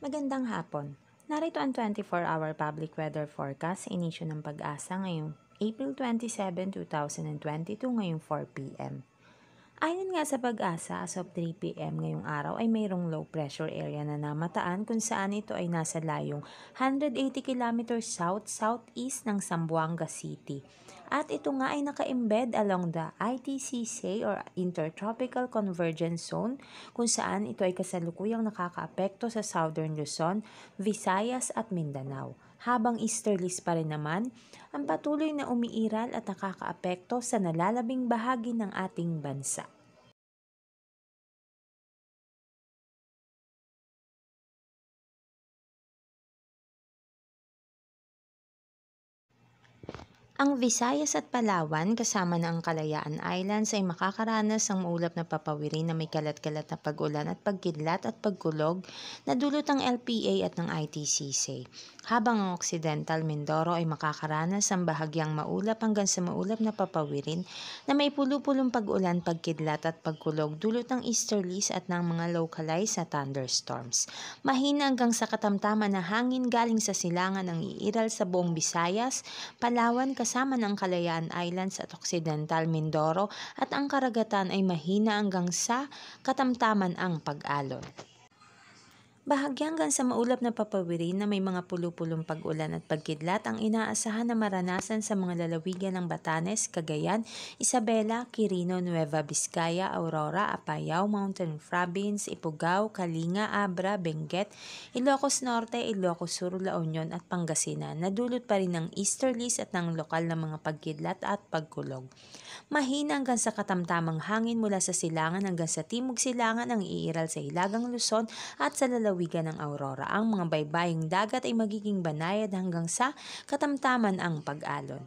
Magandang hapon. Narito ang 24-hour public weather forecast sa inisyo ng pag-asa ngayong April 27, 2022 ngayong 4 p.m. Ayon nga sa pag-asa, as of 3 p.m. ngayong araw ay mayroong low pressure area na namataan kung saan ito ay nasa layong 180 km south-southeast ng Zamboanga City. At ito nga ay naka-embed along the ITCC or Intertropical Convergence Zone kung saan ito ay kasalukuyang nakakaapekto sa Southern Luzon, Visayas at Mindanao. Habang easterlies pa rin naman, ang patuloy na umiiral at nakakaapekto sa nalalabing bahagi ng ating bansa. Ang Visayas at Palawan kasama na ang Kalayaan Islands ay makakaranas ng maulap na papawirin na may kalat-kalat na pag-ulan at pagkidlat at pagkulog na dulot ng LPA at ng ITCC. Habang ang Occidental Mindoro ay makakaranas ng bahagyang maulap hanggang sa maulap na papawirin na may pulupulong pag-ulan, pagkidlat at pagkulog dulot ng easterlies at ng mga localized na thunderstorms. Mahina hanggang sa katamtaman na hangin galing sa silangan ang iiral sa buong Visayas, Palawan kasama ng Kalayaan Islands at Occidental Mindoro at ang karagatan ay mahina hanggang sa katamtaman ang pag-alon. Bahagyang hanggang sa maulap na papawirin na may mga pulupulong pag-ulan at pagkidlat ang inaasahan na maranasan sa mga lalawigan ng Batanes, Cagayan, Isabela, Quirino, Nueva Vizcaya, Aurora, Apayao, Mountain Province, Ifugao, Kalinga, Abra, Benguet, Ilocos Norte, Ilocos Sur, La Union at Pangasinan na dulot pa rin ng easterlies at ng lokal na mga pagkidlat at pagkulog. Mahina hanggang sa katamtamang hangin mula sa silangan hanggang sa timog silangan ang iiral sa Hilagang Luzon at sa lalawigan ng Aurora. Ang mga baybaying dagat ay magiging banayad hanggang sa katamtaman ang pag-alon.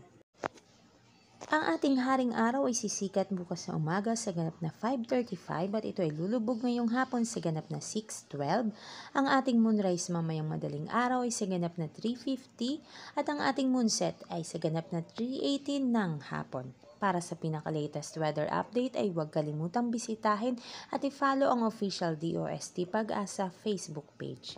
Ang ating haring araw ay sisikat bukas na umaga sa ganap na 5:35 at ito ay lulubog ngayong hapon sa ganap na 6:12. Ang ating moonrise mamayang madaling araw ay sa ganap na 3:50 at ang ating moonset ay sa ganap na 3:18 ng hapon. Para sa pinakalatest weather update ay huwag kalimutang bisitahin at i-follow ang official DOST PAGASA Facebook page.